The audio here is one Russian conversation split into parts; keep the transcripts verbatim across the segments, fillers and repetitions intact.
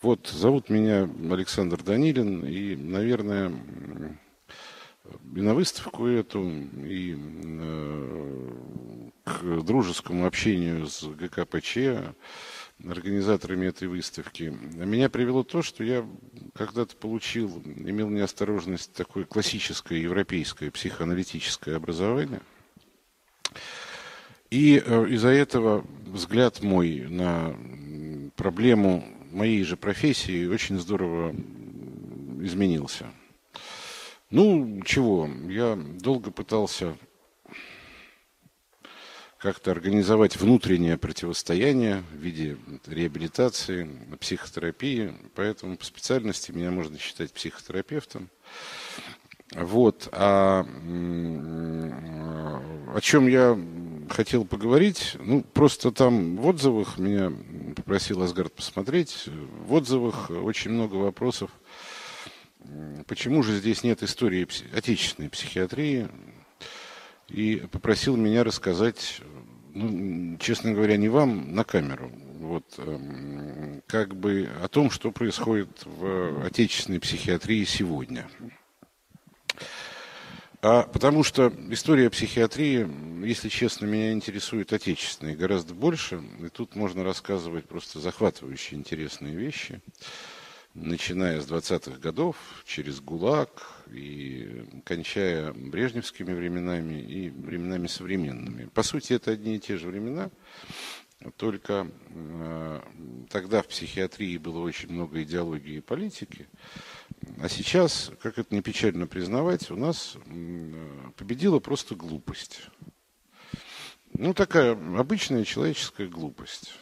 Вот, зовут меня Александр Данилин, и, наверное, и на выставку эту, и э, к дружескому общению с гэ ка пэ че, организаторами этой выставки, меня привело то, что я когда-то получил, имел неосторожность такое классическое европейское психоаналитическое образование. И э, из-за этого взгляд мой на проблему моей же профессии очень здорово изменился. Ну, чего, я долго пытался как-то организовать внутреннее противостояние в виде реабилитации, психотерапии. Поэтому по специальности меня можно считать психотерапевтом. Вот. А о чем я хотел поговорить? Ну, просто там в отзывах, меня попросил Асгард посмотреть, в отзывах очень много вопросов. Почему же здесь нет истории отечественной психиатрии? И попросил меня рассказать, ну, честно говоря, не вам, на камеру, вот, как бы о том, что происходит в отечественной психиатрии сегодня. А, потому что история психиатрии, если честно, меня интересует отечественная гораздо больше. И тут можно рассказывать просто захватывающие интересные вещи. Начиная с двадцатых годов, через ГУЛАГ и кончая брежневскими временами и временами современными. По сути, это одни и те же времена, только э, тогда в психиатрии было очень много идеологии и политики, а сейчас, как это не печально признавать, у нас э, победила просто глупость. Ну, такая обычная человеческая глупость,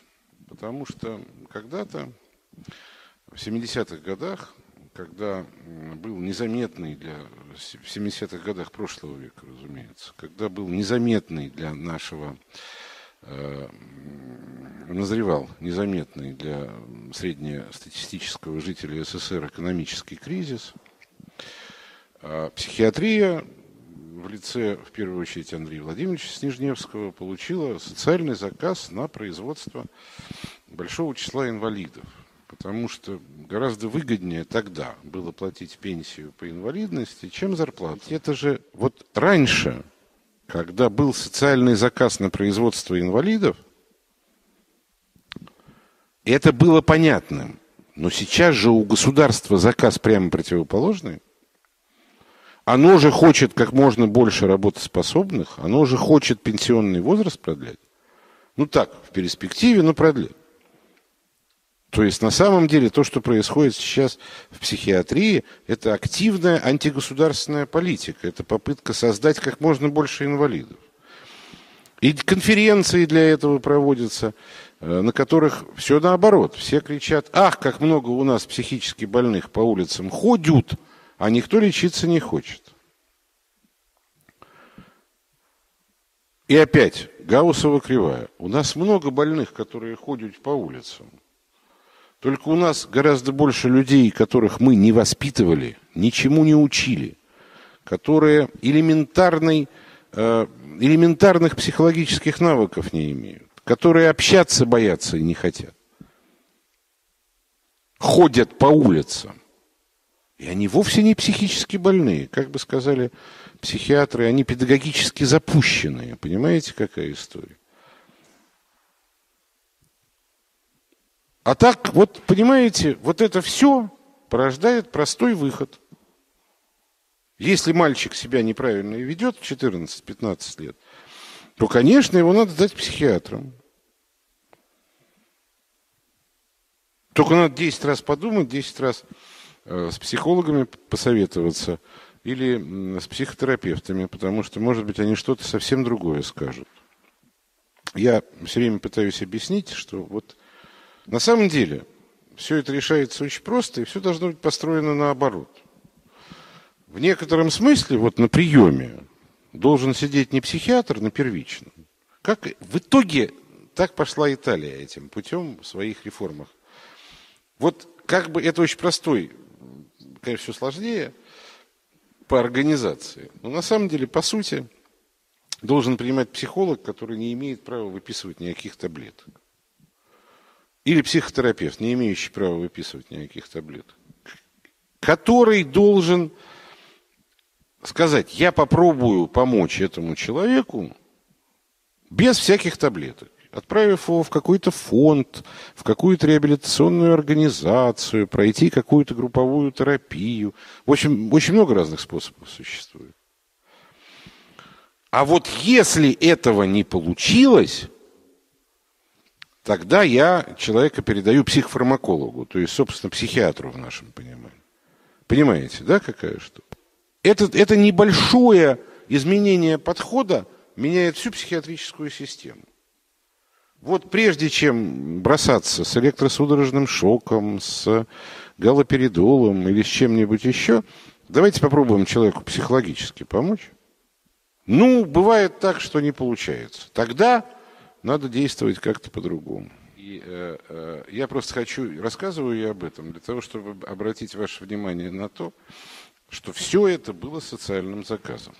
потому что когда-то в семидесятых годах, когда был незаметный для, в семидесятых годах прошлого века, разумеется, когда был незаметный для нашего, э, назревал незаметный для среднестатистического жителя эс эс эс эр экономический кризис, э, психиатрия в лице, в первую очередь, Андрея Владимировича Снежневского получила социальный заказ на производство большого числа инвалидов. Потому что гораздо выгоднее тогда было платить пенсию по инвалидности, чем зарплату. Это же вот раньше, когда был социальный заказ на производство инвалидов, это было понятным. Но сейчас же у государства заказ прямо противоположный. Оно же хочет как можно больше работоспособных, оно же хочет пенсионный возраст продлять. Ну так, в перспективе, но продлять. То есть на самом деле то, что происходит сейчас в психиатрии, это активная антигосударственная политика. Это попытка создать как можно больше инвалидов. И конференции для этого проводятся, на которых все наоборот. Все кричат: ах, как много у нас психически больных по улицам ходят, а никто лечиться не хочет. И опять Гауссова кривая. У нас много больных, которые ходят по улицам. Только у нас гораздо больше людей, которых мы не воспитывали, ничему не учили, которые элементарной, э, элементарных психологических навыков не имеют, которые общаться боятся и не хотят. Ходят по улицам. И они вовсе не психически больные. Как бы сказали психиатры, они педагогически запущенные. Понимаете, какая история? А так, вот, понимаете, вот это все порождает простой выход. Если мальчик себя неправильно ведет в четырнадцать-пятнадцать лет, то, конечно, его надо сдать психиатрам. Только надо десять раз подумать, десять раз с психологами посоветоваться или с психотерапевтами, потому что, может быть, они что-то совсем другое скажут. Я все время пытаюсь объяснить, что вот на самом деле все это решается очень просто, и все должно быть построено наоборот. В некотором смысле, вот на приеме, должен сидеть не психиатр на первичном. Как в итоге так пошла Италия этим путем в своих реформах. Вот как бы это очень простой, конечно, все сложнее по организации. Но на самом деле, по сути, должен принимать психолог, который не имеет права выписывать никаких таблеток. или психотерапевт, не имеющий права выписывать никаких таблеток, который должен сказать: я попробую помочь этому человеку без всяких таблеток, отправив его в какой-то фонд, в какую-то реабилитационную организацию, пройти какую-то групповую терапию. В общем, очень много разных способов существует. А вот если этого не получилось, тогда я человека передаю психофармакологу, то есть, собственно, психиатру в нашем понимании. Понимаете, да, какая штука? Это, это небольшое изменение подхода меняет всю психиатрическую систему. Вот прежде чем бросаться с электросудорожным шоком, с галоперидолом или с чем-нибудь еще, давайте попробуем человеку психологически помочь. Ну, бывает так, что не получается. Тогда надо действовать как-то по-другому. И э, э, я просто хочу, рассказываю я об этом, для того, чтобы обратить ваше внимание на то, что все это было социальным заказом.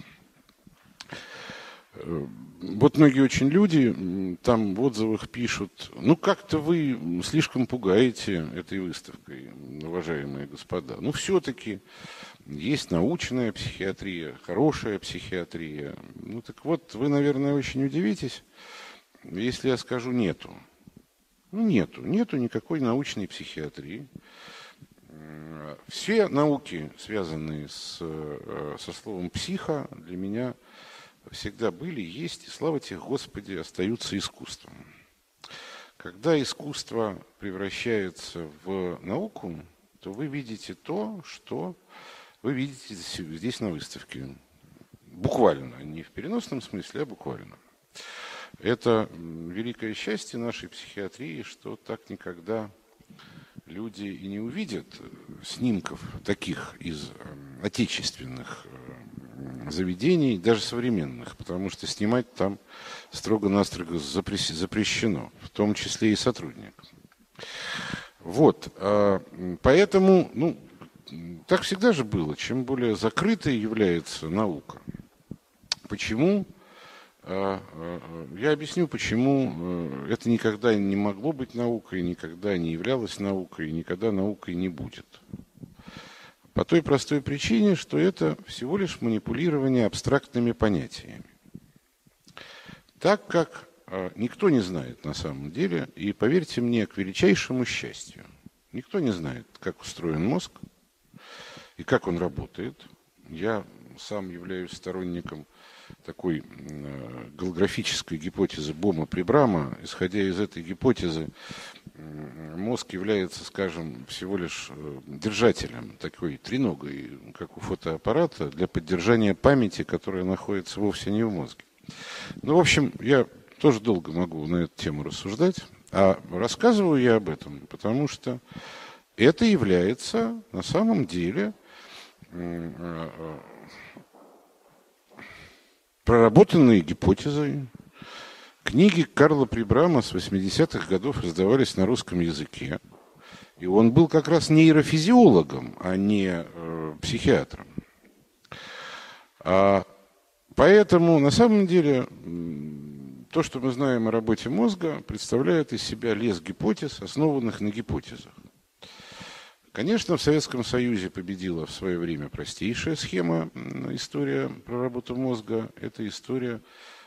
Вот многие очень люди там в отзывах пишут: ну как-то вы слишком пугаете этой выставкой, уважаемые господа. Ну все-таки есть научная психиатрия, хорошая психиатрия. Ну так вот, вы, наверное, очень удивитесь, если я скажу: нету. Ну нету, нету никакой научной психиатрии. Все науки, связанные с, со словом «психо», для меня всегда были, есть и, слава тебе, Господи, остаются искусством. Когда искусство превращается в науку, то вы видите то, что вы видите здесь на выставке. Буквально, не в переносном смысле, а буквально. Это великое счастье нашей психиатрии, что так никогда люди и не увидят снимков таких из отечественных заведений, даже современных, потому что снимать там строго-настрого запрещено, в том числе и сотрудникам. Вот, поэтому, ну, так всегда же было, чем более закрытой является наука. Почему? Я объясню, почему это никогда не могло быть наукой, никогда не являлось наукой, никогда наукой не будет. По той простой причине, что это всего лишь манипулирование абстрактными понятиями. Так как никто не знает на самом деле, и поверьте мне, к величайшему счастью, никто не знает, как устроен мозг и как он работает. Я сам являюсь сторонником такой голографической гипотезы Бома-прибрама. Исходя из этой гипотезы, мозг является, скажем, всего лишь держателем, такой треногой, как у фотоаппарата, для поддержания памяти, которая находится вовсе не в мозге. Ну, в общем, я тоже долго могу на эту тему рассуждать, а рассказываю я об этом, потому что это является на самом деле проработанные гипотезы. Книги Карла Прибрама с восьмидесятых годов издавались на русском языке. И он был как раз нейрофизиологом, а не э, психиатром. А поэтому на самом деле то, что мы знаем о работе мозга, представляет из себя лес гипотез, основанных на гипотезах. Конечно, в Советском Союзе победила в свое время простейшая схема, история про работу мозга. Это история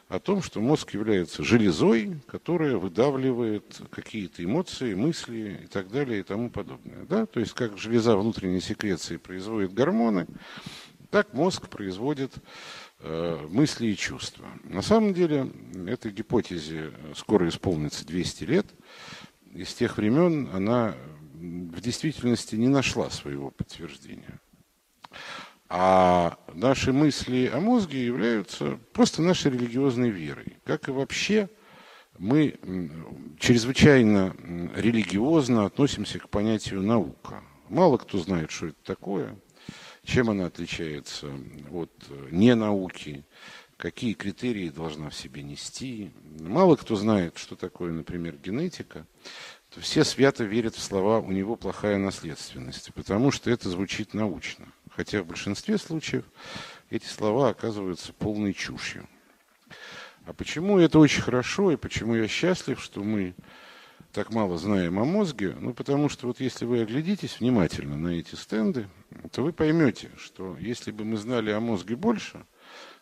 о том, что мозг является железой, которая выдавливает какие-то эмоции, мысли и так далее и тому подобное. Да? То есть, как железа внутренней секреции производит гормоны, так мозг производит э, мысли и чувства. На самом деле, этой гипотезе скоро исполнится двести лет. И с тех времен она в действительности не нашла своего подтверждения. А наши мысли о мозге являются просто нашей религиозной верой. Как и вообще, мы чрезвычайно религиозно относимся к понятию «наука». Мало кто знает, что это такое, чем она отличается от ненауки, какие критерии должна в себе нести. Мало кто знает, что такое, например, генетика. То все свято верят в слова «у него плохая наследственность», потому что это звучит научно. Хотя в большинстве случаев эти слова оказываются полной чушью. А почему это очень хорошо и почему я счастлив, что мы так мало знаем о мозге, ну потому что вот если вы оглядитесь внимательно на эти стенды, то вы поймете, что если бы мы знали о мозге больше,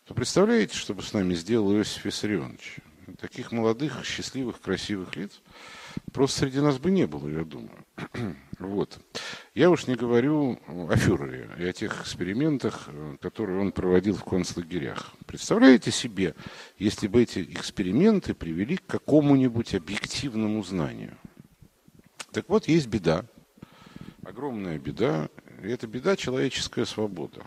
то представляете, что бы с нами сделал Иосиф Виссарионович? Таких молодых, счастливых, красивых лиц просто среди нас бы не было, я думаю. Вот. Я уж не говорю о фюрере и о тех экспериментах, которые он проводил в концлагерях. Представляете себе, если бы эти эксперименты привели к какому-нибудь объективному знанию? Так вот, есть беда, огромная беда, и это беда — человеческая свобода.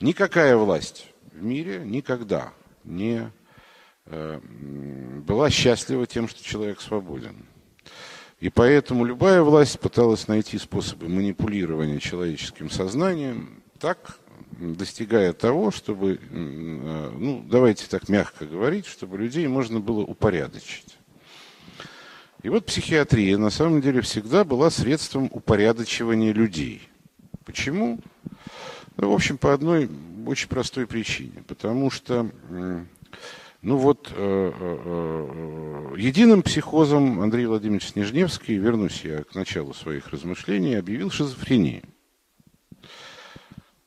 Никакая власть в мире никогда не была счастлива тем, что человек свободен. И поэтому любая власть пыталась найти способы манипулирования человеческим сознанием, так, достигая того, чтобы, ну, давайте так мягко говорить, чтобы людей можно было упорядочить. И вот психиатрия на самом деле всегда была средством упорядочивания людей. Почему? Ну, в общем, по одной очень простой причине. Потому что... Ну вот, э, э, э, единым психозом Андрей Владимирович Снежневский, вернусь я к началу своих размышлений, объявил шизофрению.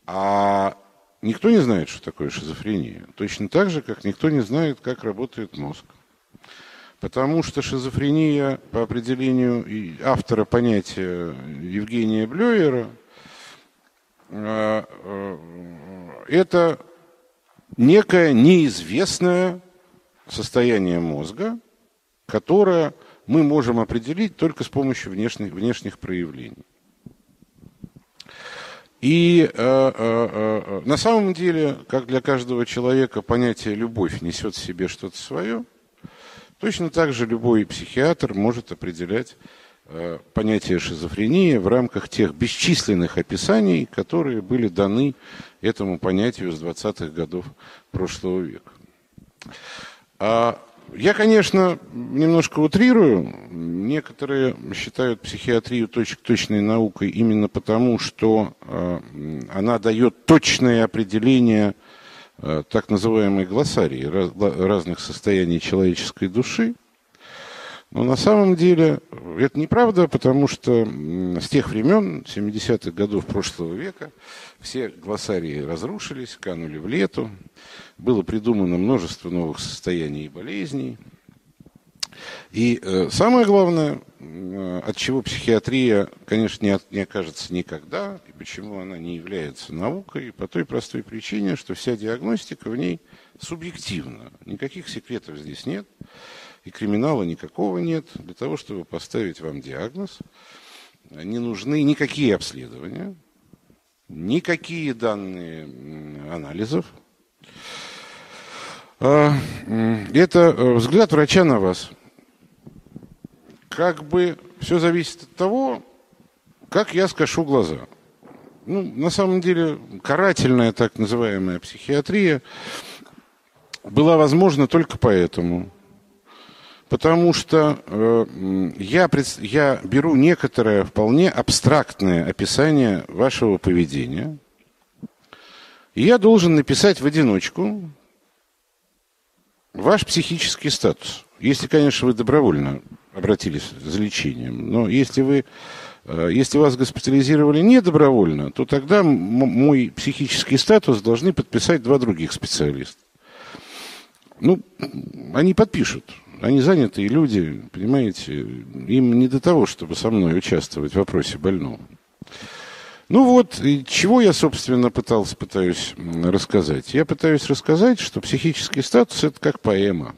А никто не знает, что такое шизофрения. Точно так же, как никто не знает, как работает мозг. Потому что шизофрения, по определению автора понятия Евгения Блёйера, э, э, это некое неизвестное состояние мозга, которое мы можем определить только с помощью внешних, внешних проявлений. И э, э, э, на самом деле, как для каждого человека понятие «любовь» несет в себе что-то свое, точно так же любой психиатр может определять э, понятие шизофрении в рамках тех бесчисленных описаний, которые были даны этому понятию с двадцатых годов прошлого века. А я, конечно, немножко утрирую. Некоторые считают психиатрию точ- точной наукой именно потому, что э, она дает точное определение э, так называемой глоссарии раз- разных состояний человеческой души. Но на самом деле это неправда, потому что с тех времен, семидесятых годов прошлого века, все глоссарии разрушились, канули в лету, было придумано множество новых состояний и болезней. И э, самое главное, э, от чего психиатрия, конечно, не, от, не окажется никогда, и почему она не является наукой, по той простой причине, что вся диагностика в ней субъективна, никаких секретов здесь нет. И криминала никакого нет. Для того, чтобы поставить вам диагноз, не нужны никакие обследования, никакие данные анализов. Это взгляд врача на вас. Как бы все зависит от того, как я скошу глаза. Ну, на самом деле, карательная так называемая психиатрия была возможна только поэтому. Потому что э, я, я беру некоторое вполне абстрактное описание вашего поведения, и я должен написать в одиночку ваш психический статус. Если, конечно, вы добровольно обратились за лечением, но если, вы, э, если вас госпитализировали недобровольно, то тогда мой психический статус должны подписать два других специалиста. Ну, они подпишут. Они занятые люди, понимаете, им не до того, чтобы со мной участвовать в вопросе больного. Ну вот, и чего я, собственно, пытался, пытаюсь рассказать? Я пытаюсь рассказать, что психический статус – это как поэма.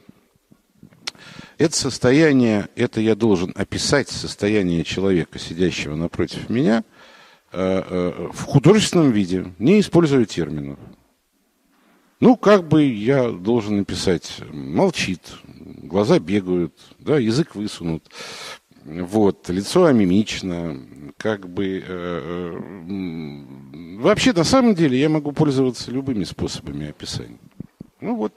Это состояние, это я должен описать состояние человека, сидящего напротив меня, в художественном виде, не используя терминов. Ну, как бы я должен написать: молчит, глаза бегают, да, язык высунут, вот, лицо амимично, как бы... Э, э, вообще, на самом деле, я могу пользоваться любыми способами описания. Ну вот,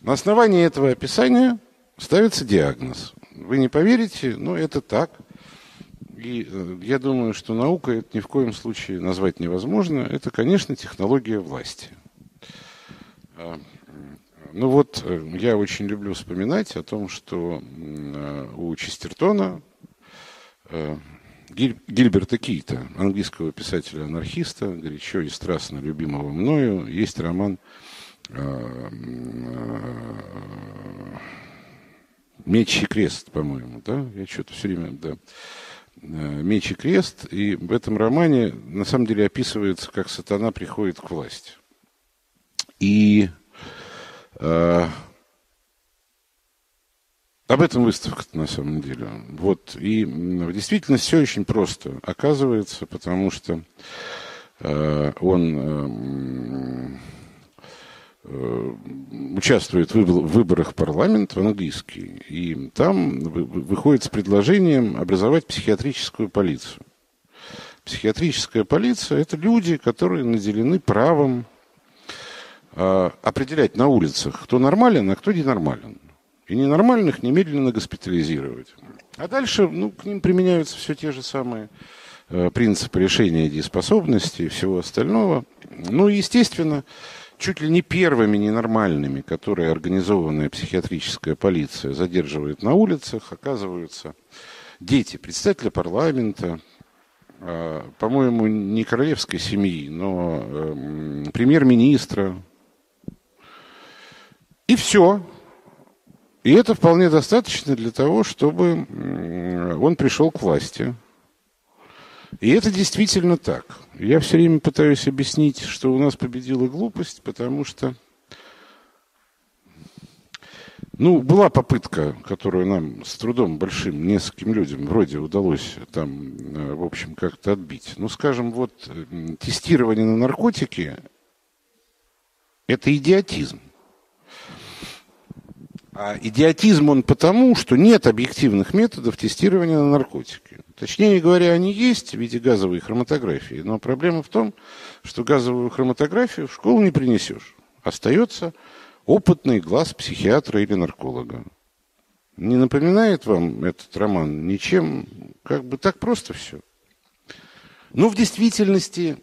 на основании этого описания ставится диагноз. Вы не поверите, но это так. И э, я думаю, что наука это ни в коем случае назвать невозможно. Это, конечно, технология власти. Ну вот, я очень люблю вспоминать о том, что у Честертона, Гильберта Кейта, английского писателя-анархиста, горячо и страстно любимого мною, есть роман «Меч и крест», по-моему, да? Я что-то все время, да. «Меч и крест», и в этом романе на самом деле описывается, как сатана приходит к власти. И э, об этом выставка на самом деле. Вот. И в действительности все очень просто оказывается, потому что э, он... Э, участвует в выборах в парламент в английский, и там выходит с предложением образовать психиатрическую полицию. Психиатрическая полиция – это люди, которые наделены правом определять на улицах, кто нормален, а кто ненормален. И ненормальных немедленно госпитализировать. А дальше, ну, к ним применяются все те же самые принципы решения дееспособности и всего остального. Ну, естественно, чуть ли не первыми ненормальными, которые организованная психиатрическая полиция задерживает на улицах, оказываются дети председателя парламента, по-моему, не королевской семьи, но премьер-министра. И все. И это вполне достаточно для того, чтобы он пришел к власти. И это действительно так. Я все время пытаюсь объяснить, что у нас победила глупость, потому что, ну, была попытка, которую нам с трудом большим, нескольким людям вроде удалось там, в общем, как-то отбить. Ну, скажем, вот тестирование на наркотики – это идиотизм. А идиотизм он потому, что нет объективных методов тестирования на наркотики. Точнее говоря, они есть в виде газовой хроматографии, но проблема в том, что газовую хроматографию в школу не принесешь. Остается опытный глаз психиатра или нарколога. Не напоминает вам этот роман ничем? Как бы так просто все. Но в действительности,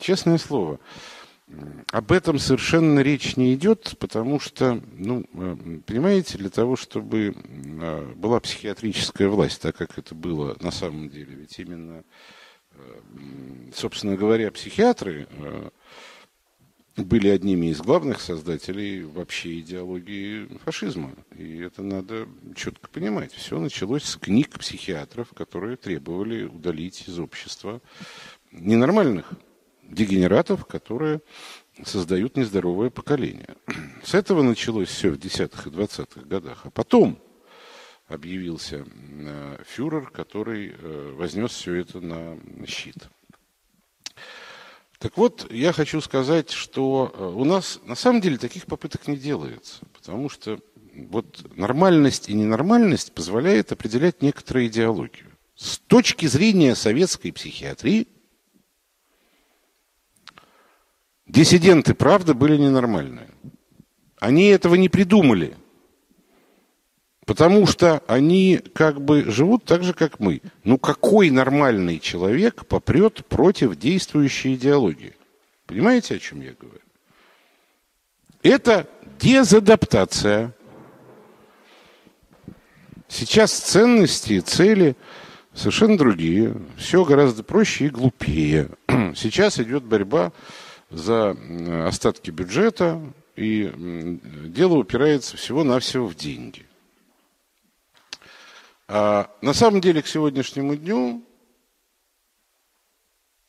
честное слово, об этом совершенно речь не идет, потому что, ну, понимаете, для того, чтобы была психиатрическая власть, так как это было на самом деле, ведь именно, собственно говоря, психиатры были одними из главных создателей вообще идеологии фашизма. И это надо четко понимать. Все началось с книг психиатров, которые требовали удалить из общества ненормальных дегенератов, которые создают нездоровое поколение. С этого началось все в десятых и двадцатых годах. А потом объявился фюрер, который вознес все это на щит. Так вот, я хочу сказать, что у нас на самом деле таких попыток не делается, потому что вот нормальность и ненормальность позволяет определять некоторую идеологию. С точки зрения советской психиатрии диссиденты, правда, были ненормальные. Они этого не придумали, потому что они как бы живут так же, как мы. Ну какой нормальный человек попрет против действующей идеологии? Понимаете, о чем я говорю? Это дезадаптация. Сейчас ценности и цели совершенно другие. Все гораздо проще и глупее. Сейчас идет борьба за остатки бюджета, и дело упирается всего-навсего в деньги. А на самом деле, к сегодняшнему дню,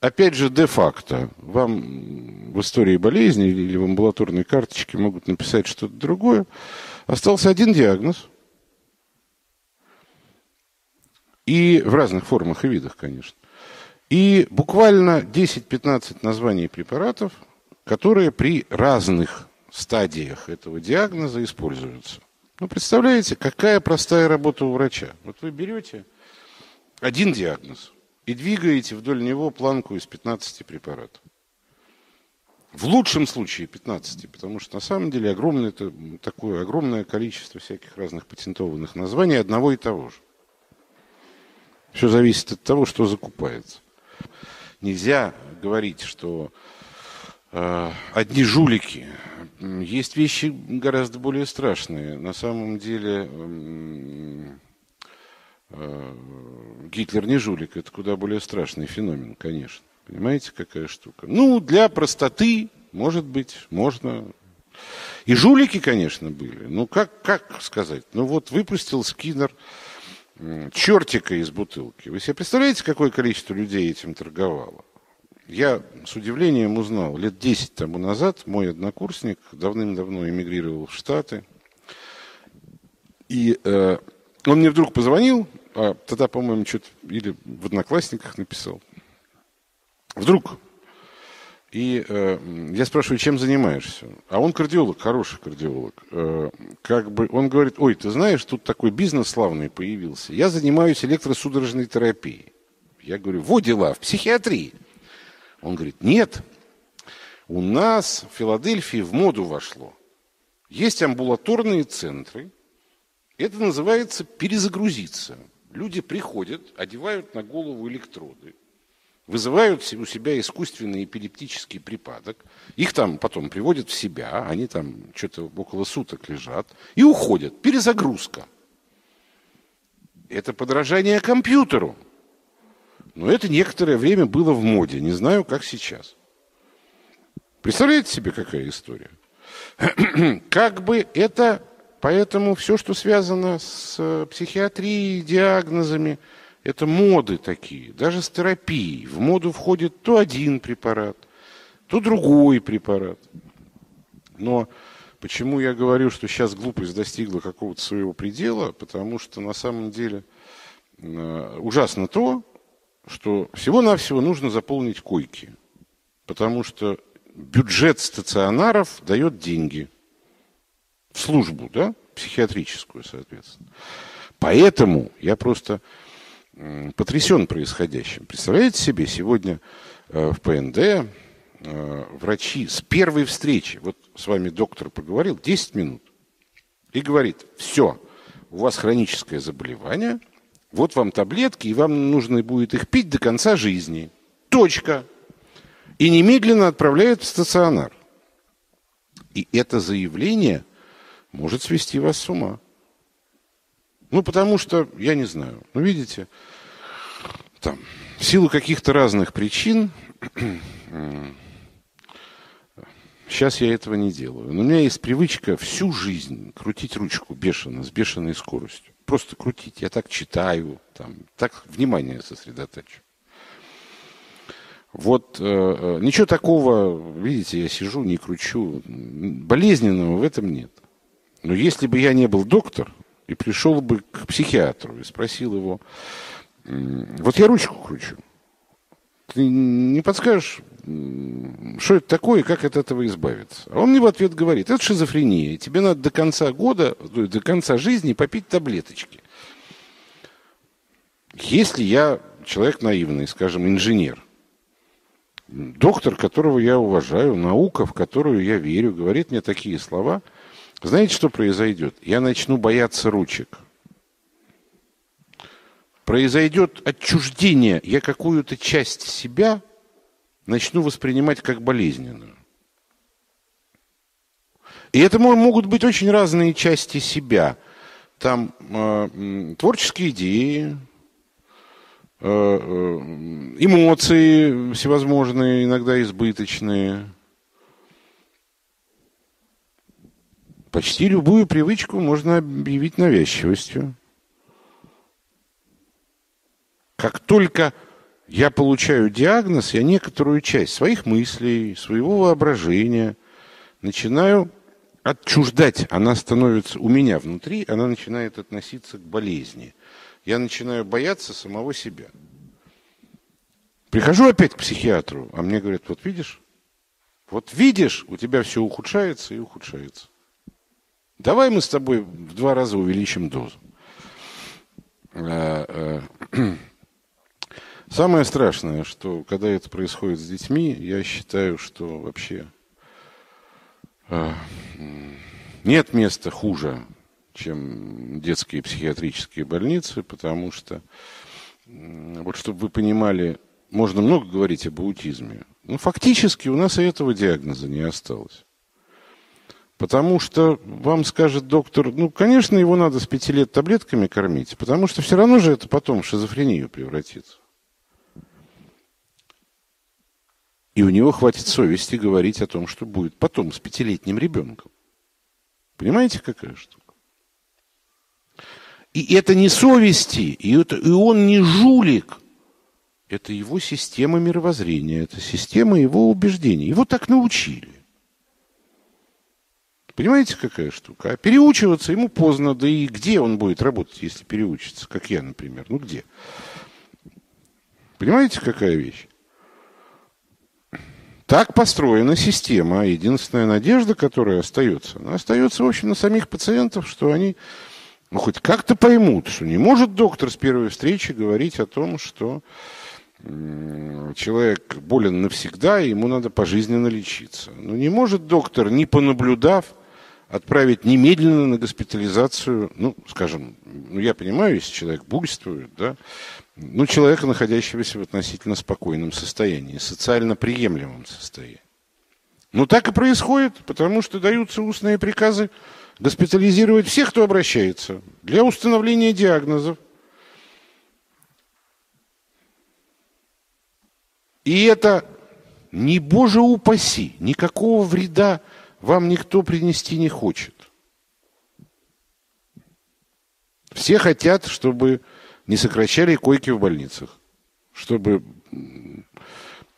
опять же, де-факто, вам в истории болезни или в амбулаторной карточке могут написать что-то другое, остался один диагноз. И в разных формах и видах, конечно. И буквально десять-пятнадцать названий препаратов, которые при разных стадиях этого диагноза используются. Ну, представляете, какая простая работа у врача. Вот вы берете один диагноз и двигаете вдоль него планку из пятнадцати препаратов. В лучшем случае пятнадцати, потому что на самом деле огромное, это такое огромное количество всяких разных патентованных названий одного и того же. Все зависит от того, что закупается. Нельзя говорить, что одни жулики. Есть вещи гораздо более страшные. На самом деле Гитлер не жулик, это куда более страшный феномен, конечно. Понимаете, какая штука? Ну, для простоты, может быть, можно. И жулики, конечно, были. Ну, как, как сказать? Ну, вот выпустил Скиннер чертика из бутылки. Вы себе представляете, какое количество людей этим торговало? Я с удивлением узнал, лет десять тому назад мой однокурсник давным-давно эмигрировал в Штаты. И э, он мне вдруг позвонил, а тогда, по-моему, что-то или в Одноклассниках написал. Вдруг. И э, я спрашиваю, чем занимаешься? А он кардиолог, хороший кардиолог. Э, как бы он говорит, ой, ты знаешь, тут такой бизнес славный появился. Я занимаюсь электросудорожной терапией. Я говорю, во дела, в психиатрии. Он говорит, нет, у нас в Филадельфии в моду вошло. Есть амбулаторные центры. Это называется перезагрузиться. Люди приходят, одевают на голову электроды. Вызывают у себя искусственный эпилептический припадок. Их там потом приводят в себя, они там что-то около суток лежат и уходят. Перезагрузка. Это подражание компьютеру. Но это некоторое время было в моде. Не знаю, как сейчас. Представляете себе, какая история? Как бы это... Поэтому все, что связано с психиатрией, диагнозами, это моды такие, даже с терапией. В моду входит то один препарат, то другой препарат. Но почему я говорю, что сейчас глупость достигла какого-то своего предела? Потому что на самом деле ужасно то, что всего-навсего нужно заполнить койки. Потому что бюджет стационаров дает деньги в службу, да, психиатрическую, соответственно. Поэтому я просто... потрясен происходящим. Представляете себе, сегодня в ПНД врачи с первой встречи, вот с вами доктор поговорил десять минут, и говорит, все, у вас хроническое заболевание, вот вам таблетки, и вам нужно будет их пить до конца жизни. Точка. И немедленно отправляют в стационар. И это заявление может свести вас с ума. Ну, потому что, я не знаю, ну, видите, там, в силу каких-то разных причин, сейчас я этого не делаю. Но у меня есть привычка всю жизнь крутить ручку бешено, с бешеной скоростью. Просто крутить. Я так читаю, там, так внимание сосредотачиваю. Вот э, ничего такого, видите, я сижу, не кручу. Болезненного в этом нет. Но если бы я не был доктор... и пришел бы к психиатру и спросил его, вот я ручку кручу, ты не подскажешь, что это такое и как от этого избавиться? А он мне в ответ говорит, это шизофрения, тебе надо до конца года, до конца жизни попить таблеточки. Если я человек наивный, скажем, инженер, доктор, которого я уважаю, наука, в которую я верю, говорит мне такие слова... Знаете, что произойдет? Я начну бояться ручек. Произойдет отчуждение. Я какую-то часть себя начну воспринимать как болезненную. И это могут быть очень разные части себя. Там э, творческие идеи, э, эмоции всевозможные, иногда избыточные. Почти любую привычку можно объявить навязчивостью. Как только я получаю диагноз, я некоторую часть своих мыслей, своего воображения начинаю отчуждать. Она становится у меня внутри, она начинает относиться к болезни. Я начинаю бояться самого себя. Прихожу опять к психиатру, а мне говорят, вот видишь, вот видишь, у тебя все ухудшается и ухудшается. Давай мы с тобой в два раза увеличим дозу. Самое страшное, что когда это происходит с детьми, я считаю, что вообще нет места хуже, чем детские психиатрические больницы, потому что, вот чтобы вы понимали, можно много говорить об аутизме, Ну, фактически у нас и этого диагноза не осталось. Потому что вам скажет доктор, ну, конечно, его надо с пяти лет таблетками кормить, потому что все равно же это потом в шизофрению превратится. И у него хватит совести говорить о том, что будет потом с пятилетним ребенком. Понимаете, какая штука? И это не совести, и, это, и он не жулик. Это его система мировоззрения, это система его убеждений. Его так научили. Понимаете, какая штука? А переучиваться ему поздно, да и где он будет работать, если переучится, как я, например. Ну где? Понимаете, какая вещь? Так построена система. Единственная надежда, которая остается, она остается, в общем, на самих пациентов, что они ну, хоть как-то поймут, что не может доктор с первой встречи говорить о том, что человек болен навсегда, и ему надо пожизненно лечиться. Но не может доктор, не понаблюдав, отправить немедленно на госпитализацию, ну, скажем, ну, я понимаю, если человек буйствует, да, ну, человека, находящегося в относительно спокойном состоянии, социально приемлемом состоянии. Ну, так и происходит, потому что даются устные приказы госпитализировать всех, кто обращается, для установления диагнозов. И это, не боже упаси, никакого вреда вам никто принести не хочет. Все хотят, чтобы не сокращали койки в больницах, чтобы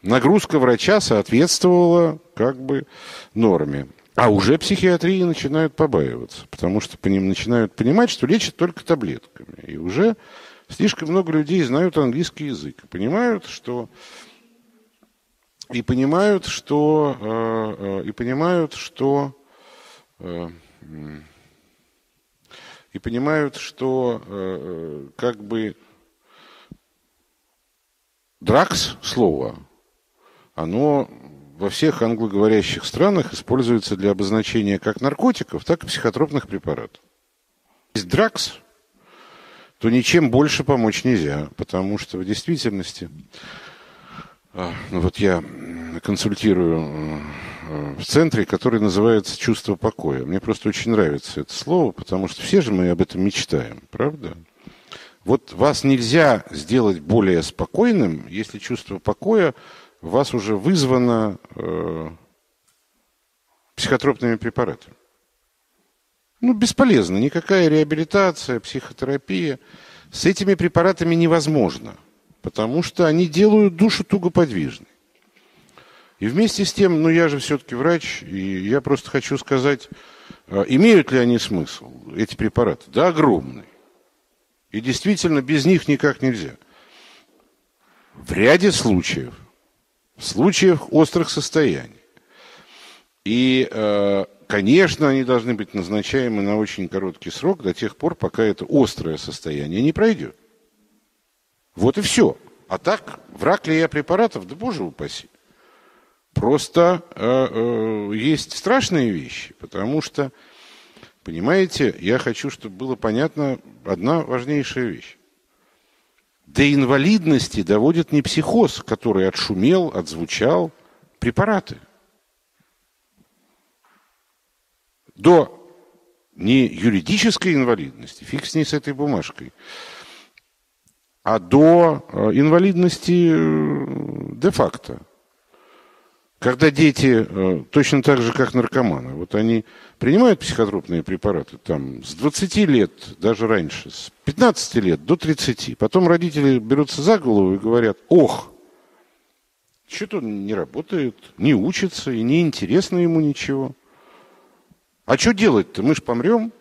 нагрузка врача соответствовала как бы норме. А уже психиатрии начинают побаиваться, потому что по ним начинают понимать, что лечат только таблетками. И уже слишком много людей знают английский язык, понимают, что... И понимают, что, и понимают, что, и понимают, что, как бы, дракс слово, оно во всех англоговорящих странах используется для обозначения как наркотиков, так и психотропных препаратов. Если дракс, то ничем больше помочь нельзя, потому что в действительности... Вот я консультирую в центре, который называется «Чувство покоя». Мне просто очень нравится это слово, потому что все же мы об этом мечтаем, правда? Вот вас нельзя сделать более спокойным, если чувство покоя у вас уже вызвано э, психотропными препаратами. Ну, бесполезно. Никакая реабилитация, психотерапия с этими препаратами невозможна. Потому что они делают душу тугоподвижной. И вместе с тем, ну я же все-таки врач, и я просто хочу сказать, имеют ли они смысл, эти препараты? Да, огромный. И действительно, без них никак нельзя. В ряде случаев, в случаях острых состояний. И, конечно, они должны быть назначаемы на очень короткий срок, до тех пор, пока это острое состояние не пройдет. Вот и все. А так, враг ли я препаратов? Да боже упаси. Просто э, э, есть страшные вещи, потому что, понимаете, я хочу, чтобы было понятно одна важнейшая вещь. До инвалидности доводит не психоз, который отшумел, отзвучал, препараты. До не юридической инвалидности, фиг с ней с этой бумажкой, а до инвалидности де-факто. Когда дети, точно так же, как наркоманы, вот они принимают психотропные препараты там, с двадцати лет, даже раньше, с пятнадцати лет до тридцати. Потом родители берутся за голову и говорят, ох, что-то он не работает, не учится и неинтересно ему ничего. А что делать-то? Мы ж помрем.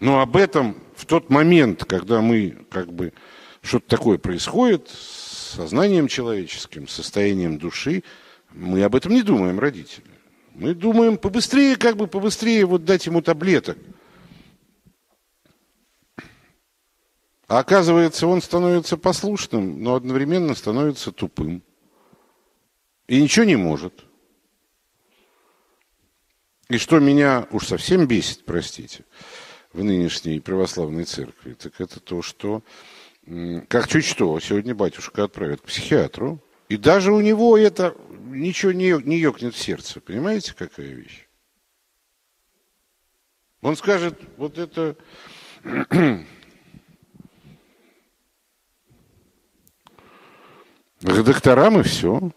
Но об этом в тот момент, когда мы, как бы, что-то такое происходит с сознанием человеческим, с состоянием души, мы об этом не думаем, родители. Мы думаем побыстрее, как бы побыстрее вот дать ему таблеток. А оказывается, он становится послушным, но одновременно становится тупым. И ничего не может. И что меня уж совсем бесит, простите, в нынешней православной церкви, так это то, что, как чуть что, сегодня батюшка отправят к психиатру, и И даже у него это ничего не, не ёкнет в сердце. Понимаете, какая вещь? Он скажет, вот это... К докторам и все.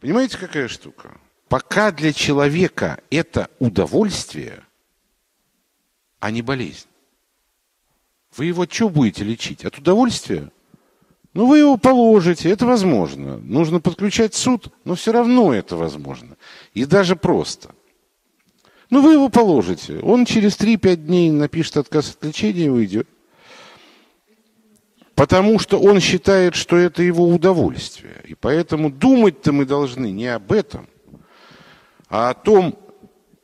Понимаете, какая штука? Пока для человека это удовольствие, а не болезнь. Вы его от чего будете лечить? От удовольствия? Ну, вы его положите, это возможно. Нужно подключать суд, но все равно это возможно. И даже просто. Ну, вы его положите. Он через три-пять дней напишет отказ от лечения и уйдет. Потому что он считает, что это его удовольствие. И поэтому думать-то мы должны не об этом, а о том,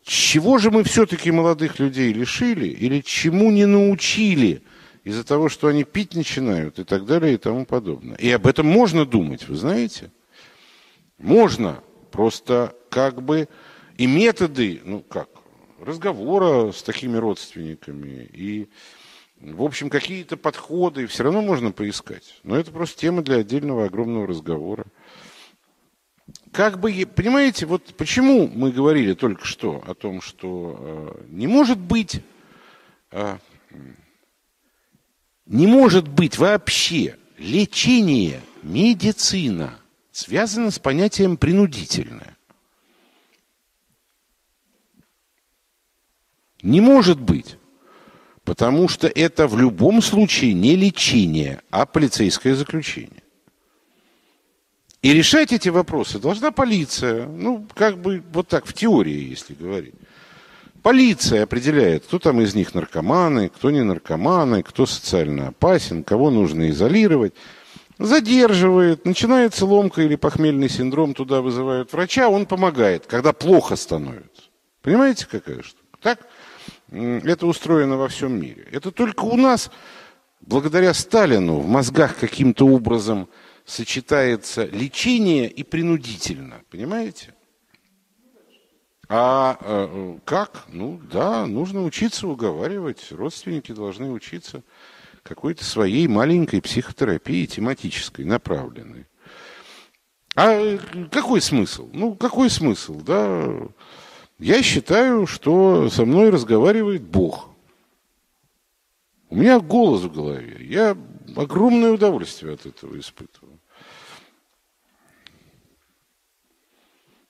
чего же мы все-таки молодых людей лишили или чему не научили из-за того, что они пить начинают и так далее и тому подобное. И об этом можно думать, вы знаете? Можно. Просто как бы и методы, ну как, разговора с такими родственниками и... В общем, какие-то подходы все равно можно поискать. Но это просто тема для отдельного огромного разговора. Как бы, понимаете, вот почему мы говорили только что о том, что э, не может быть, э, не может быть вообще лечение, медицина связано с понятием принудительное. Не может быть. Потому что это в любом случае не лечение, а полицейское заключение. И решать эти вопросы должна полиция. Ну, как бы вот так, в теории, если говорить. Полиция определяет, кто там из них наркоманы, кто не наркоманы, кто социально опасен, кого нужно изолировать. Задерживает, начинается ломка или похмельный синдром, туда вызывают врача, он помогает, когда плохо становится. Понимаете, какая штука? Так? Это устроено во всем мире. Это только у нас, благодаря Сталину, в мозгах каким-то образом сочетается лечение и принудительно. Понимаете? А э, как? Ну да, нужно учиться уговаривать. Родственники должны учиться какой-то своей маленькой психотерапии тематической, направленной. А какой смысл? Ну, какой смысл, да? Я считаю, что со мной разговаривает Бог. У меня голос в голове. Я огромное удовольствие от этого испытываю.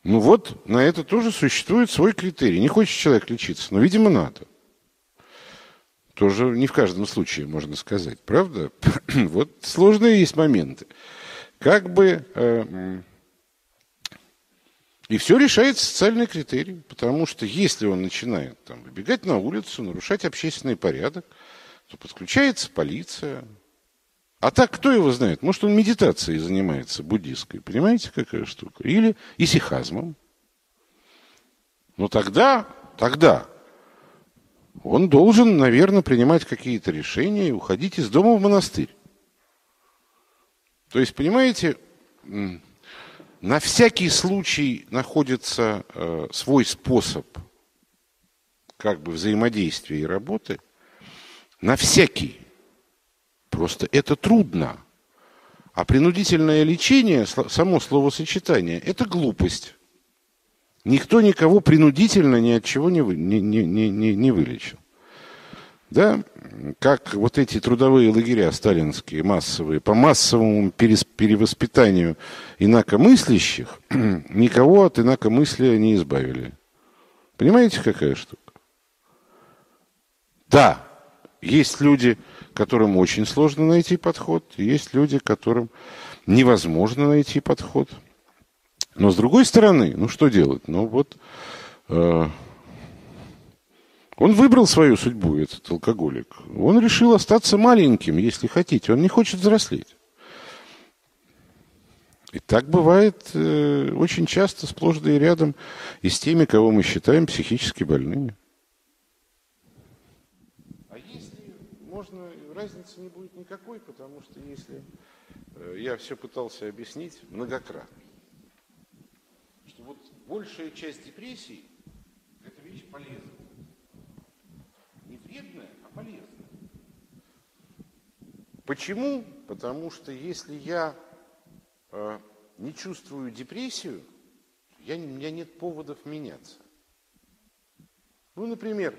Ну вот, на это тоже существует свой критерий. Не хочет человек лечиться, но, видимо, надо. Тоже не в каждом случае, можно сказать. Правда? Вот сложные есть моменты. Как бы... Э И все решает социальный критерий, потому что если он начинает там, выбегать на улицу, нарушать общественный порядок, то подключается полиция. А так кто его знает? Может, он медитацией занимается буддистской, понимаете, какая штука? Или исихазмом. Но тогда, тогда он должен, наверное, принимать какие-то решения и уходить из дома в монастырь. То есть, понимаете... На всякий случай находится э, свой способ как бы взаимодействия и работы. На всякий. Просто это трудно. А принудительное лечение, само словосочетание, это глупость. Никто никого принудительно ни от чего не, вы, не, не, не, не вылечил. Да? Как вот эти трудовые лагеря сталинские, массовые, по массовому перевоспитанию инакомыслящих, никого от инакомыслия не избавили. Понимаете, какая штука? Да, есть люди, которым очень сложно найти подход, есть люди, которым невозможно найти подход. Но с другой стороны, ну что делать? Ну вот... Э Он выбрал свою судьбу, этот алкоголик. Он решил остаться маленьким, если хотите. Он не хочет взрослеть. И так бывает э, очень часто сплошь да и рядом и с теми, кого мы считаем психически больными. А если можно, разницы не будет никакой, потому что если э, я все пытался объяснить многократно, что вот большая часть депрессий – это вещь полезная. Не вредное, а полезное. Почему? Потому что если я э, не чувствую депрессию, я, у меня нет поводов меняться. Ну, например,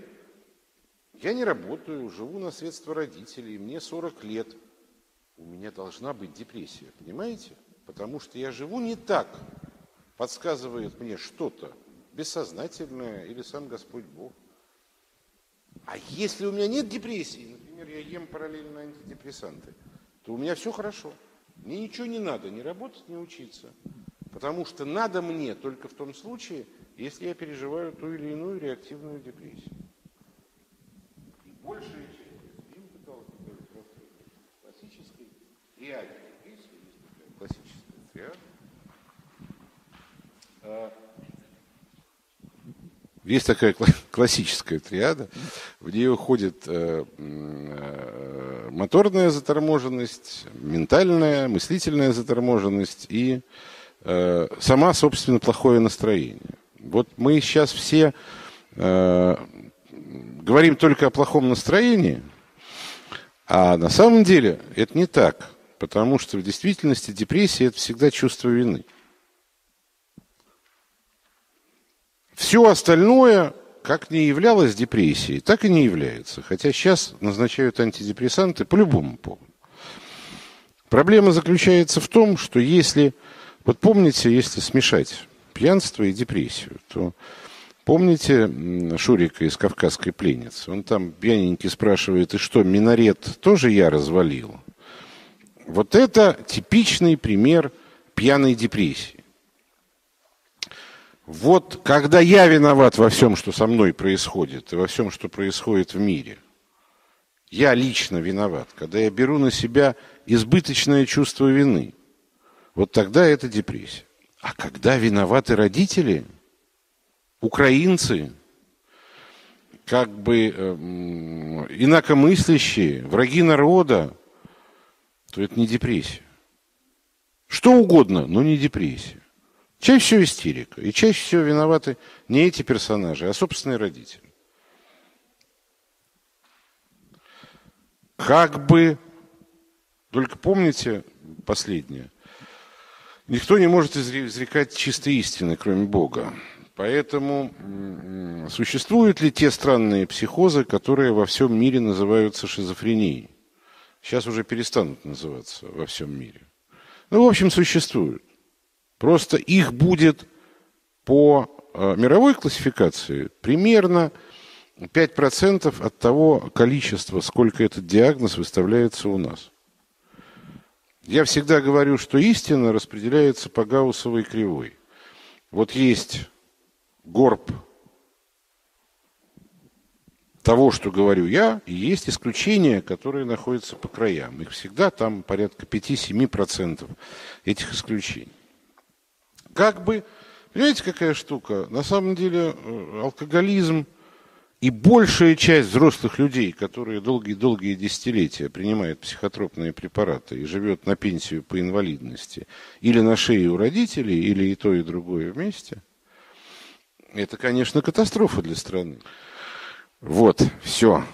я не работаю, живу на средства родителей, мне сорок лет. У меня должна быть депрессия, понимаете? Потому что я живу не так, подсказывает мне что-то бессознательное или сам Господь Бог. А если у меня нет депрессии, например, я ем параллельно антидепрессанты, то у меня все хорошо. Мне ничего не надо, ни работать, ни учиться. Потому что надо мне только в том случае, если я переживаю ту или иную реактивную депрессию. И большая часть им пыталась говорить о классической триаде депрессии, классическая триада. Есть такая классическая триада, в нее уходит моторная заторможенность, ментальная, мыслительная заторможенность и сама, собственно, плохое настроение. Вот мы сейчас все говорим только о плохом настроении, а на самом деле это не так, потому что в действительности депрессия – это всегда чувство вины. Все остальное, как не являлось депрессией, так и не является. Хотя сейчас назначают антидепрессанты по любому поводу. Проблема заключается в том, что если... Вот помните, если смешать пьянство и депрессию, то помните Шурика из «Кавказской пленницы»? Он там пьяненький спрашивает: и что, минарет тоже я развалил? Вот это типичный пример пьяной депрессии. Вот когда я виноват во всем, что со мной происходит, и во всем, что происходит в мире, я лично виноват, когда я беру на себя избыточное чувство вины, вот тогда это депрессия. А когда виноваты родители, украинцы, как бы э, инакомыслящие, враги народа, то это не депрессия. Что угодно, но не депрессия. Чаще всего истерика. И чаще всего виноваты не эти персонажи, а собственные родители. Как бы, только помните последнее, никто не может изрекать чистой истины, кроме Бога. Поэтому существуют ли те странные психозы, которые во всем мире называются шизофренией? Сейчас уже перестанут называться во всем мире. Ну, в общем, существуют. Просто их будет по мировой классификации примерно пять процентов от того количества, сколько этот диагноз выставляется у нас. Я всегда говорю, что истина распределяется по гауссовой кривой. Вот есть горб того, что говорю я, и есть исключения, которые находятся по краям. Их всегда там порядка пяти-семи процентов этих исключений. Как бы, понимаете, какая штука? На самом деле алкоголизм и большая часть взрослых людей, которые долгие-долгие десятилетия принимают психотропные препараты и живет на пенсию по инвалидности или на шее у родителей, или и то, и другое вместе, это, конечно, катастрофа для страны. Вот, все.